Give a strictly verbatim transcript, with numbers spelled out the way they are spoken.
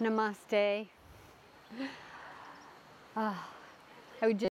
Namaste. Uh, I would just